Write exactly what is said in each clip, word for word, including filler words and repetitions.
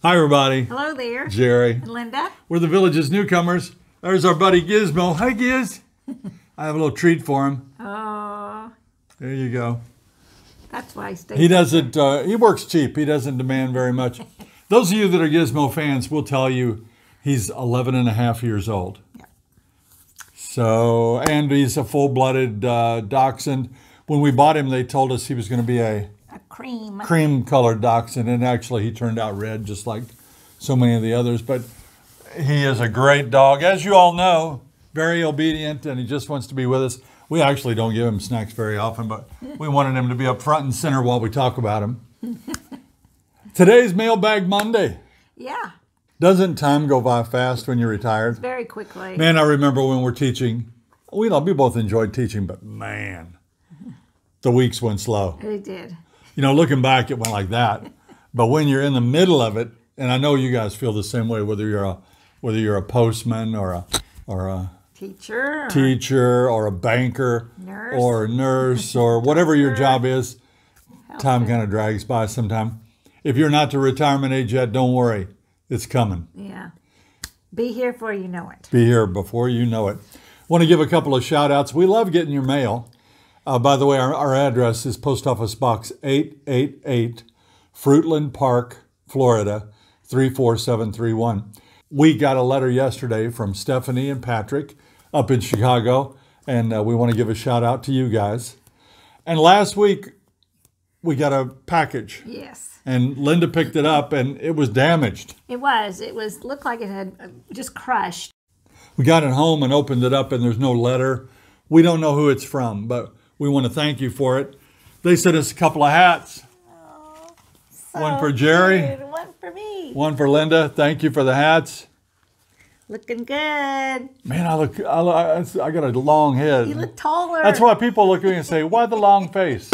Hi, everybody. Hello there. Jerry. And Linda. We're the village's newcomers. There's our buddy Gizmo. Hi, Giz. I have a little treat for him. Oh. There you go. That's why he stays. He doesn't, uh, he works cheap. He doesn't demand very much. Those of you that are Gizmo fans will tell you he's eleven and a half years old. Yeah. So, and he's a full-blooded uh, dachshund. When we bought him, they told us he was going to be a Cream. Cream colored dachshund, and actually he turned out red just like so many of the others, but he is a great dog, as you all know, very obedient, and he just wants to be with us. We actually don't give him snacks very often, but we wanted him to be up front and center while we talk about him. Today's Mailbag Monday. Yeah. Doesn't time go by fast when you're retired? It's very quickly. Man, I remember when we're teaching, we, we both enjoyed teaching, but man, the weeks went slow. They did. You know, looking back, it went like that. But when you're in the middle of it, and I know you guys feel the same way, whether you're a whether you're a postman or a or a teacher, teacher or a banker, nurse. or a nurse or whatever your job is, time kind of drags by sometime. If you're not to retirement age yet, don't worry, it's coming. Yeah, be here before you know it. Be here before you know it. Want to give a couple of shout outs. We love getting your mail. Uh, by the way, our, our address is Post Office Box eight eight eight, Fruitland Park, Florida, three four seven three one. We got a letter yesterday from Stephanie and Patrick up in Chicago, and uh, we want to give a shout out to you guys. And last week, we got a package. Yes. And Linda picked it up, and it was damaged. It was. It was looked like it had just crushed. We got it home and opened it up, and there's no letter. We don't know who it's from, but we want to thank you for it. They sent us a couple of hats. Oh, so one for Jerry. Good. One for me. One for Linda. Thank you for the hats. Looking good. Man, I look. I, look, I got a long head. You look taller. That's why people look at me and say, "Why the long face?"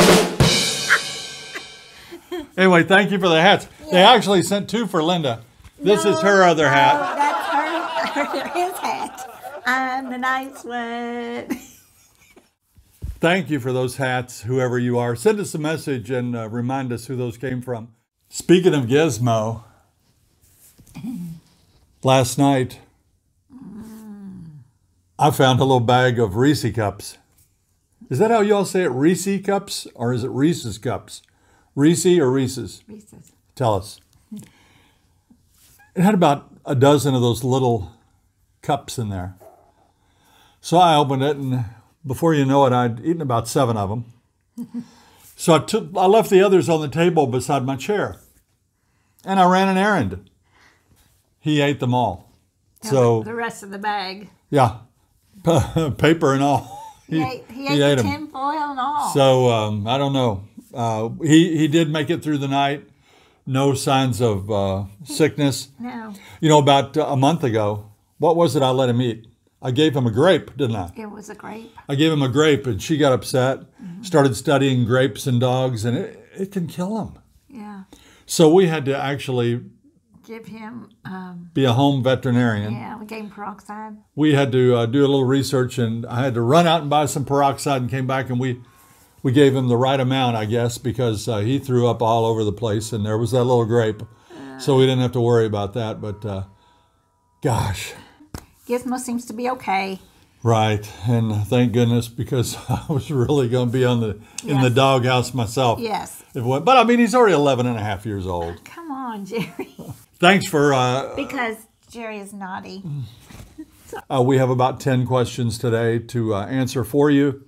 Anyway, thank you for the hats. Yeah. They actually sent two for Linda. This no, is her other no, hat. That's her. His hat. I'm the nice one. Thank you for those hats, whoever you are. Send us a message and uh, remind us who those came from. Speaking of Gizmo, last night mm. I found a little bag of Reese's cups. Is that how you all say it? Reese's cups, or is it Reese's cups? Reese's or Reese's? Reese's. Tell us. It had about a dozen of those little cups in there. So I opened it, and before you know it, I'd eaten about seven of them. So I, took, I left the others on the table beside my chair. And I ran an errand. He ate them all. Yeah, so the rest of the bag. Yeah. Paper and all. He, he ate, he he ate the tin foil and all. So um, I don't know. Uh, he, he did make it through the night. No signs of uh, sickness. No. You know, about a month ago, what was it I let him eat? I gave him a grape, didn't I? It was a grape. I gave him a grape, and she got upset, mm-hmm. started studying grapes and dogs, and it, it can kill them. Yeah. So we had to actually give him um, be a home veterinarian. Yeah, we gave him peroxide. We had to uh, do a little research, and I had to run out and buy some peroxide and came back, and we, we gave him the right amount, I guess, because uh, he threw up all over the place, and there was that little grape. Uh, so we didn't have to worry about that, but uh, gosh. Gizmo seems to be okay. Right, and thank goodness, because I was really going to be on the yes. in the doghouse myself. Yes. If went, but I mean, he's already eleven and a half years old. Come on, Jerry. Thanks for... Uh, because Jerry is naughty. uh, we have about ten questions today to uh, answer for you,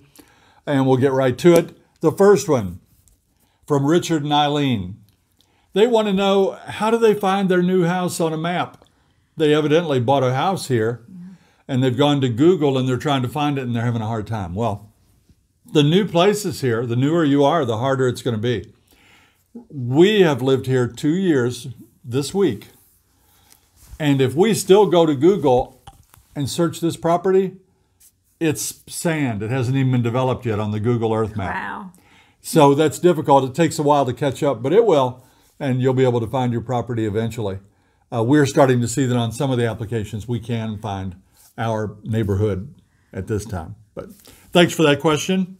and we'll get right to it. The first one, from Richard and Eileen. They want to know, how do they find their new house on a map? They evidently bought a house here, and they've gone to Google, and they're trying to find it, and they're having a hard time. Well, the new place is here. The newer you are, the harder it's going to be. We have lived here two years this week, and if we still go to Google and search this property, it's sand. It hasn't even been developed yet on the Google Earth map. Wow. So that's difficult. It takes a while to catch up, but it will, and you'll be able to find your property eventually. Uh, we're starting to see that on some of the applications we can find our neighborhood at this time. But thanks for that question.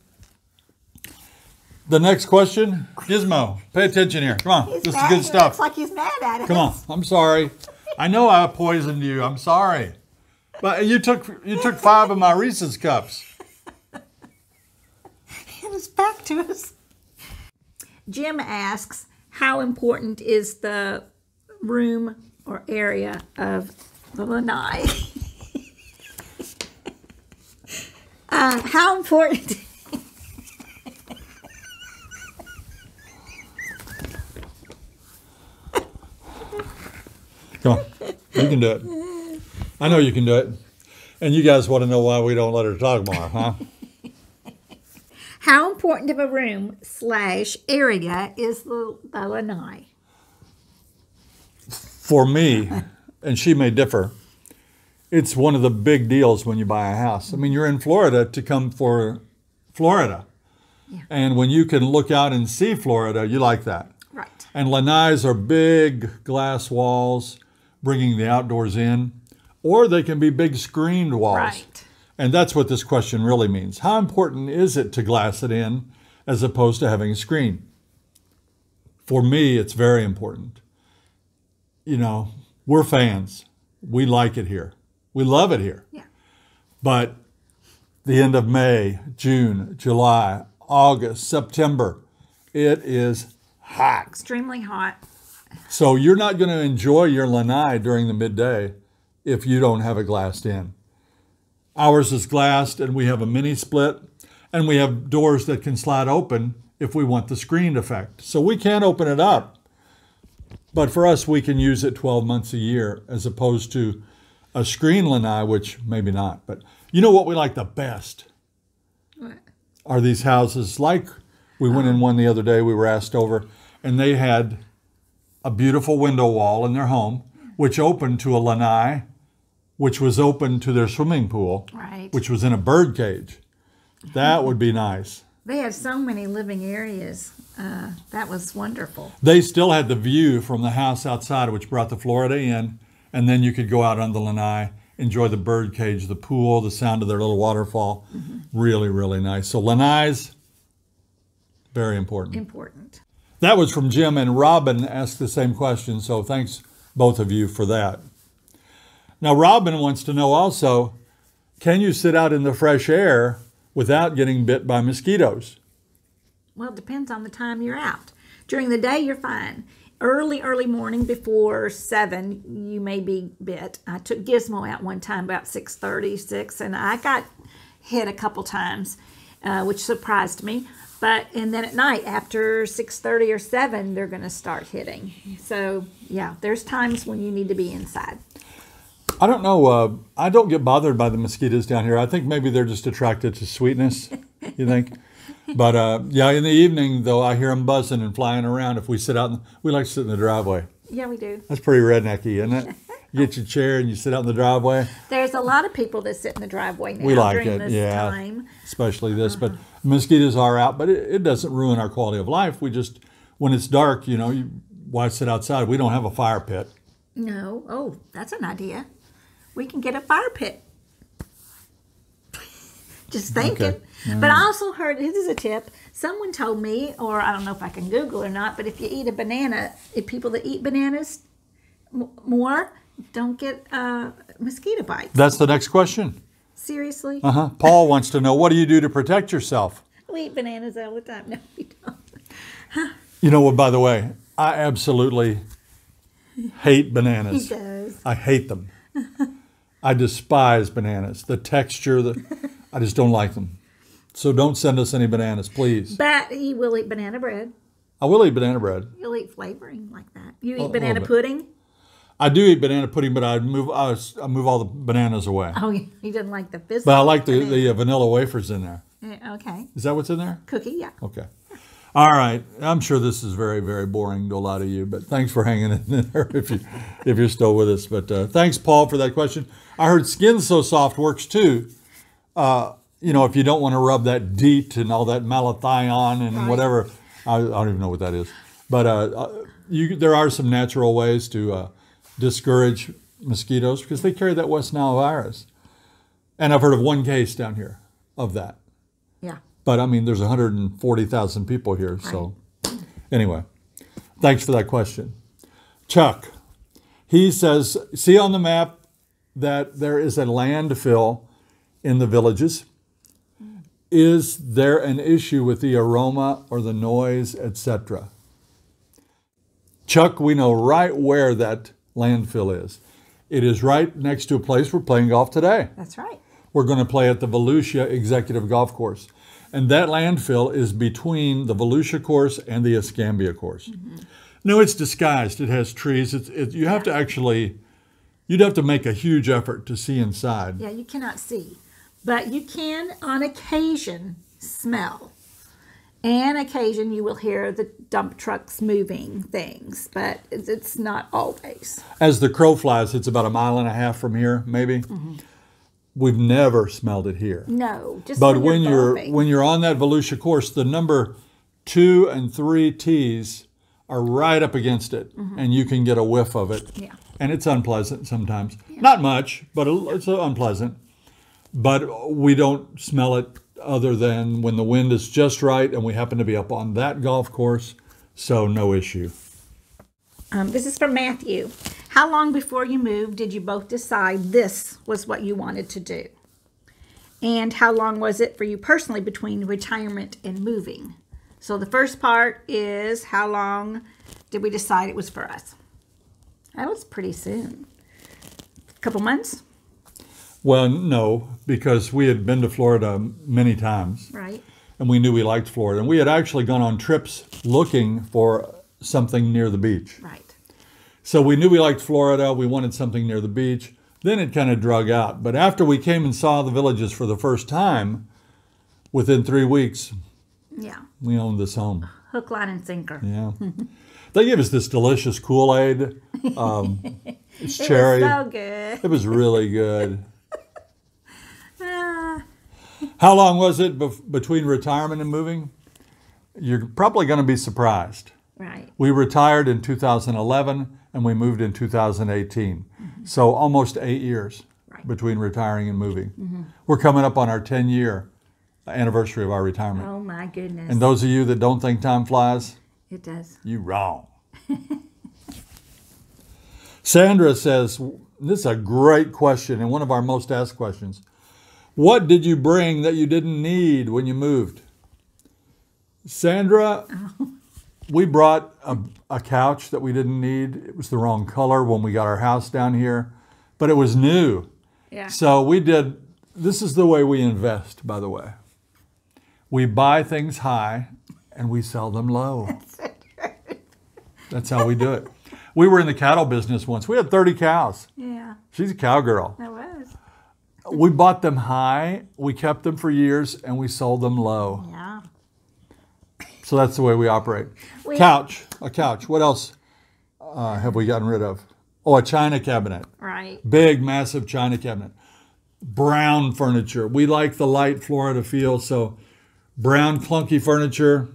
The next question, Gizmo, pay attention here. Come on, he's this is good stuff. Looks like he's mad at us. Come on, I'm sorry. I know I poisoned you. I'm sorry, but you took you took five of my Reese's cups. It was back to us. Jim asks, how important is the room or area of the lanai? uh, how important? Come on, you can do it. I know you can do it. And you guys want to know why we don't let her talk more, huh? How important of a room slash area is the, the lanai? For me, and she may differ, it's one of the big deals when you buy a house. I mean, you're in Florida to come for Florida. Yeah. And when you can look out and see Florida, you like that. Right. And lanais are big glass walls, bringing the outdoors in, or they can be big screened walls. Right. And that's what this question really means. How important is it to glass it in as opposed to having a screen? For me, it's very important. You know, we're fans. We like it here. We love it here. Yeah. But the end of May, June, July, August, September, it is hot. Extremely hot. So you're not going to enjoy your lanai during the midday if you don't have it glassed in. Ours is glassed, and we have a mini split, and we have doors that can slide open if we want the screened effect. So we can open it up, but for us, we can use it twelve months a year as opposed to a screen lanai, which maybe not. But you know what we like the best? What? Are these houses like we went in one the other day, we were asked over, and they had a beautiful window wall in their home, which opened to a lanai, which was open to their swimming pool, right. Which was in a bird cage. That would be nice. They had so many living areas. Uh, that was wonderful. They still had the view from the house outside, which brought the Florida in, and then you could go out on the lanai, enjoy the bird cage, the pool, the sound of their little waterfall. Mm-hmm. Really, really nice. So lanais, very important. Important. That was from Jim, and Robin asked the same question, so thanks both of you for that. Now, Robin wants to know also, can you sit out in the fresh air without getting bit by mosquitoes? Well, it depends on the time you're out. During the day, you're fine. Early, early morning before seven, you may be bit. I took Gizmo out one time about six thirty, six, and I got hit a couple times, uh, which surprised me. But, and then at night, after six thirty or seven, they're going to start hitting. So, yeah, there's times when you need to be inside. I don't know. Uh, I don't get bothered by the mosquitoes down here. I think maybe they're just attracted to sweetness, you think? But, uh, yeah, in the evening, though, I hear them buzzing and flying around. If we sit out, in, we like to sit in the driveway. Yeah, we do. That's pretty rednecky, isn't it? You get your chair and you sit out in the driveway. There's a lot of people that sit in the driveway now. We like during it, this yeah, time. Especially this. Uh-huh. But mosquitoes are out, but it, it doesn't ruin our quality of life. We just, when it's dark, you know, you, why sit outside? We don't have a fire pit. No. Oh, that's an idea. We can get a fire pit. Just thinking. Okay. Yeah. But I also heard, this is a tip, someone told me, or I don't know if I can Google or not, but if you eat a banana, if people that eat bananas more don't get uh, mosquito bites. That's the next question. Seriously? Uh-huh. Paul wants to know, what do you do to protect yourself? We eat bananas all the time. No, we don't. Huh? You know what, by the way, I absolutely hate bananas. He does. I hate them. I despise bananas. The texture, the, I just don't like them. So don't send us any bananas, please. But you will eat banana bread. I will eat banana bread. You'll eat flavoring like that. You eat a, banana pudding? I do eat banana pudding, but I move I, I move all the bananas away. Oh, you didn't like the physical. But I like the, the uh, vanilla wafers in there. Uh, okay. Is that what's in there? Cookie, yeah. Okay. All right, I'm sure this is very, very boring to a lot of you, but thanks for hanging in there if, you, if you're still with us. But uh, thanks, Paul, for that question. I heard Skin So Soft works too. Uh, you know, if you don't want to rub that DEET and all that malathion and right. whatever, I, I don't even know what that is. But uh, you, there are some natural ways to uh, discourage mosquitoes because they carry that West Nile virus. And I've heard of one case down here of that. Yeah. But I mean, there's one hundred forty thousand people here. So anyway, thanks for that question. Chuck, he says, see on the map that there is a landfill in the villages. Is there an issue with the aroma or the noise, et cetera? Chuck, we know right where that landfill is. It is right next to a place we're playing golf today. That's right. We're going to play at the Volusia Executive Golf Course. And that landfill is between the Volusia course and the Escambia course. Mm-hmm. No, it's disguised. It has trees. It's, it, you have yeah. to actually, you'd have to make a huge effort to see inside. Yeah, you cannot see. But you can, on occasion, smell. And occasion you will hear the dump trucks moving things, but it's not always. As the crow flies, it's about a mile and a half from here, maybe. Mm-hmm. We've never smelled it here. No, just but when you're, when you're when you're on that Volusia course, the number two and three tees are right up against it, mm-hmm. and you can get a whiff of it. Yeah, and it's unpleasant sometimes. Yeah. Not much, but it's unpleasant. But we don't smell it other than when the wind is just right, and we happen to be up on that golf course, so no issue. Um, this is from Matthew. How long before you moved did you both decide this was what you wanted to do? And how long was it for you personally between retirement and moving? So the first part is how long did we decide it was for us? That was pretty soon. A couple months? Well, no, because we had been to Florida many times. Right. And we knew we liked Florida. And we had actually gone on trips looking for something near the beach. Right. So we knew we liked Florida. We wanted something near the beach. Then it kind of drug out. But after we came and saw the villages for the first time, within three weeks, yeah, we owned this home. Hook, line, and sinker. Yeah. They gave us this delicious Kool-Aid. Um, it's cherry. It was so good. It was really good. uh. How long was it be between retirement and moving? You're probably going to be surprised. Right. We retired in two thousand eleven, and we moved in two thousand eighteen. Mm-hmm. So almost eight years right. between retiring and moving. Mm-hmm. We're coming up on our ten-year anniversary of our retirement. Oh, my goodness. And those of you that don't think time flies, it does. You're wrong. Sandra says, this is a great question and one of our most asked questions. What did you bring that you didn't need when you moved? Sandra... Oh. We brought a, a couch that we didn't need. It was the wrong color when we got our house down here, but it was new. Yeah. So we did, this is the way we invest, by the way. We buy things high and we sell them low. That's so true. That's how we do it. We were in the cattle business once. We had thirty cows. Yeah. She's a cowgirl. I was. We bought them high, we kept them for years, and we sold them low. Yeah. So that's the way we operate. We, couch, a couch. What else uh, have we gotten rid of? Oh, a china cabinet. Right. Big, massive china cabinet. Brown furniture. We like the light Florida feel, so brown, clunky furniture.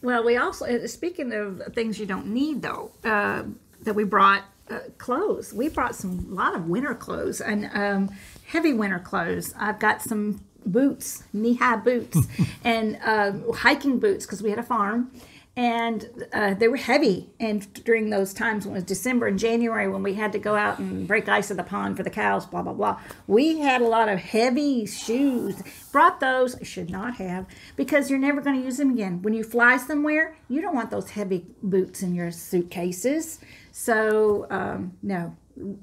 Well, we also, speaking of things you don't need, though, uh, that we brought uh, clothes. We brought some, a lot of winter clothes and um, heavy winter clothes. I've got some boots, knee-high boots, and uh, hiking boots because we had a farm, and uh, they were heavy. And during those times, when it was December and January, when we had to go out and break ice at the pond for the cows, blah, blah, blah, we had a lot of heavy shoes. Brought those, should not have, because you're never going to use them again. When you fly somewhere, you don't want those heavy boots in your suitcases. So, um, no,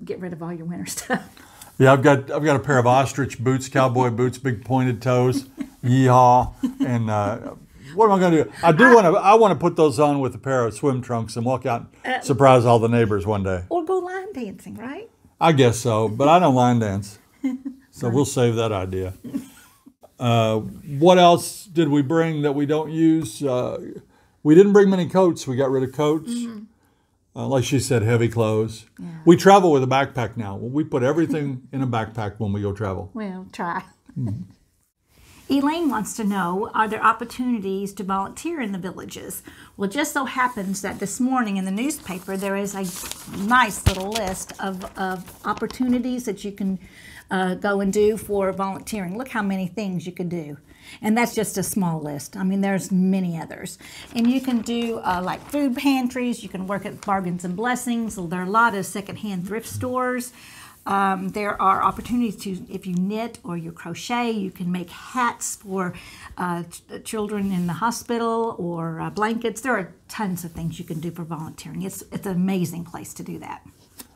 get rid of all your winter stuff. Yeah, I've got I've got a pair of ostrich boots, cowboy boots, big pointed toes, yeehaw, and uh, what am I going to do? I do want to I want to put those on with a pair of swim trunks and walk out, and uh, surprise all the neighbors one day. Or go line dancing, right? I guess so, but I don't line dance, so we'll save that idea. Uh, what else did we bring that we don't use? Uh, we didn't bring many coats. We got rid of coats. Mm-hmm. Uh, like she said, heavy clothes. Yeah. We travel with a backpack now. We put everything in a backpack when we go travel. Well, try. Mm-hmm. Elaine wants to know, are there opportunities to volunteer in the villages? Well, just so happens that this morning in the newspaper, there is a nice little list of, of opportunities that you can uh, go and do for volunteering. Look how many things you can do. And that's just a small list. I mean, there's many others. And you can do uh, like food pantries. You can work at Bargains and Blessings. There are a lot of secondhand thrift stores. Um, there are opportunities to, if you knit or you crochet, you can make hats for uh, ch children in the hospital or uh, blankets. There are tons of things you can do for volunteering. It's, it's an amazing place to do that.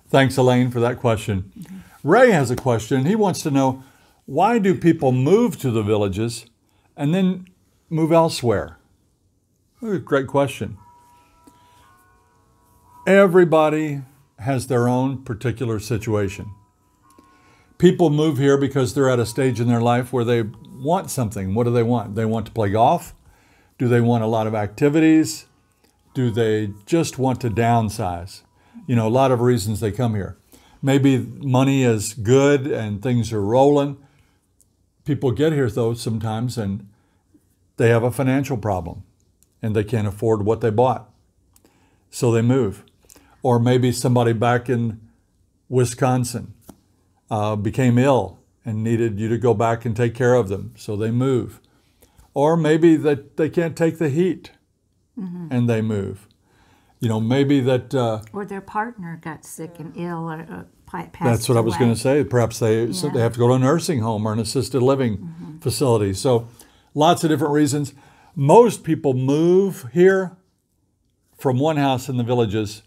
Thanks, Elaine, for that question. Mm-hmm. Ray has a question. He wants to know, why do people move to the villages and then move elsewhere? That's a great question. Everybody has their own particular situation. People move here because they're at a stage in their life where they want something. What do they want? They want to play golf? Do they want a lot of activities? Do they just want to downsize? You know, a lot of reasons they come here. Maybe money is good and things are rolling. People get here, though, sometimes, and they have a financial problem and they can't afford what they bought. So they move. Or maybe somebody back in Wisconsin uh, became ill and needed you to go back and take care of them, so they move. Or maybe that they can't take the heat, mm-hmm. and they move. You know, maybe that... Uh, or their partner got sick and ill or uh, passed away. That's what I was going to say. Perhaps they, yeah. so they have to go to a nursing home or an assisted living mm-hmm. facility. So lots of different reasons. Most people move here from one house in the villages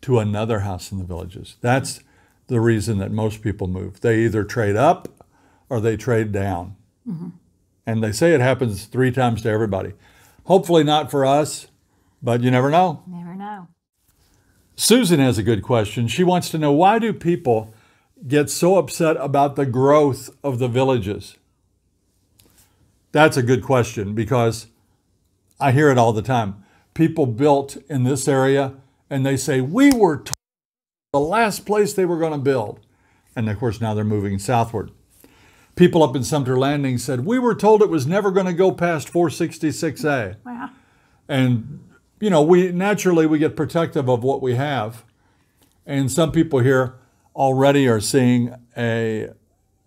to another house in the villages. That's the reason that most people move. They either trade up or they trade down. Mm-hmm. And they say it happens three times to everybody. Hopefully not for us, but you never know. Never know. Susan has a good question. She wants to know, why do people get so upset about the growth of the villages? That's a good question, because I hear it all the time. People built in this area, and they say, we were told the last place they were going to build. And of course, now they're moving southward. People up in Sumter Landing said, we were told it was never going to go past four sixty-six A. Wow. And, you know, we naturally we get protective of what we have. And some people here already are seeing a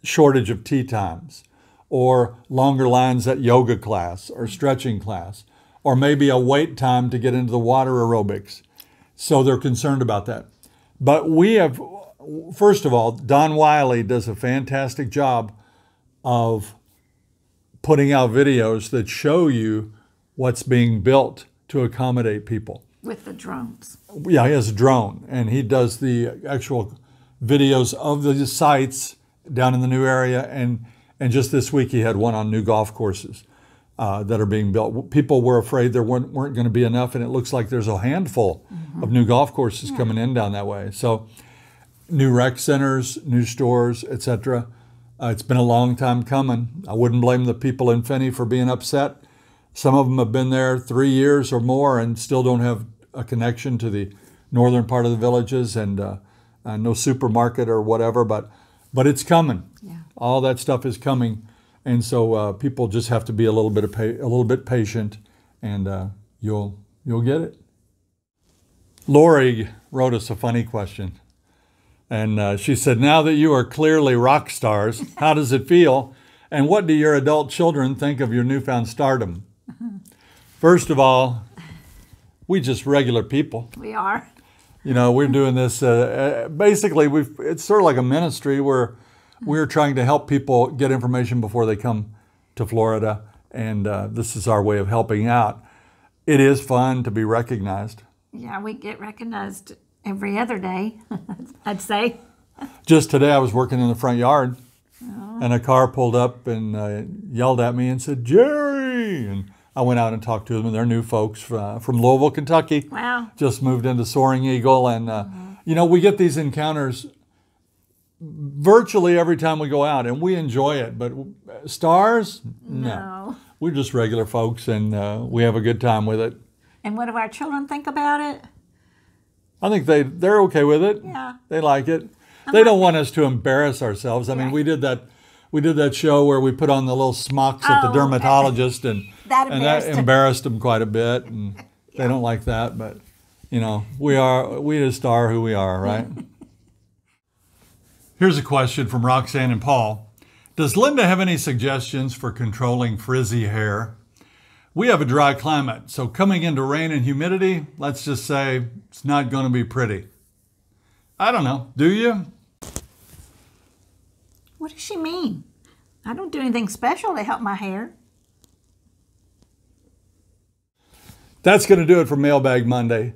shortage of tea times or longer lines at yoga class or stretching class, or maybe a wait time to get into the water aerobics. So they're concerned about that. But we have, first of all, Don Wiley does a fantastic job of putting out videos that show you what's being built to accommodate people. With the drones. Yeah, he has a drone, and he does the actual videos of the sites down in the new area. And, and just this week, he had one on new golf courses Uh, that are being built. People were afraid there weren't, weren't going to be enough, and it looks like there's a handful mm-hmm. of new golf courses yeah. coming in down that way. So new rec centers, new stores, et cetera. Uh, it's been a long time coming. I wouldn't blame the people in Finney for being upset. Some of them have been there three years or more and still don't have a connection to the northern part of the villages and uh, uh, no supermarket or whatever, but, but it's coming. Yeah. All that stuff is coming. And so uh, people just have to be a little bit of pa a little bit patient, and uh, you'll you'll get it. Lori wrote us a funny question, and uh, she said, "Now that you are clearly rock stars, how does it feel? And what do your adult children think of your newfound stardom?" First of all, we just regular people. We are. You know, we're doing this. Uh, basically, we've it's sort of like a ministry where we're trying to help people get information before they come to Florida, and uh, this is our way of helping out. It is fun to be recognized. Yeah, we get recognized every other day, I'd say. Just today I was working in the front yard, oh. and a car pulled up and uh, yelled at me and said, "Jerry!" And I went out and talked to them, and they're new folks uh, from Louisville, Kentucky. Wow. Just moved into Soaring Eagle, and uh, mm-hmm. you know, we get these encounters virtually every time we go out, and we enjoy it. But stars? No. no. We're just regular folks, and uh, we have a good time with it. And what do our children think about it? I think they, they're okay with it. Yeah. They like it. I'm they don't want us to embarrass ourselves. I right. mean, we did that we did that show where we put on the little smocks oh, at the dermatologist, and that embarrassed, and that them. embarrassed them quite a bit. And yeah. they don't like that, but, you know, we, are, we just are who we are, right? Here's a question from Roxanne and Paul. Does Linda have any suggestions for controlling frizzy hair? We have a dry climate, so coming into rain and humidity, let's just say it's not going to be pretty. I don't know. Do you? What does she mean? I don't do anything special to help my hair. That's going to do it for Mailbag Monday.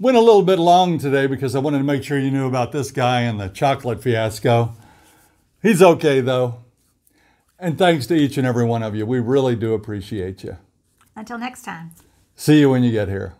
Went a little bit long today because I wanted to make sure you knew about this guy and the chocolate fiasco. He's okay, though. And thanks to each and every one of you. We really do appreciate you. Until next time. See you when you get here.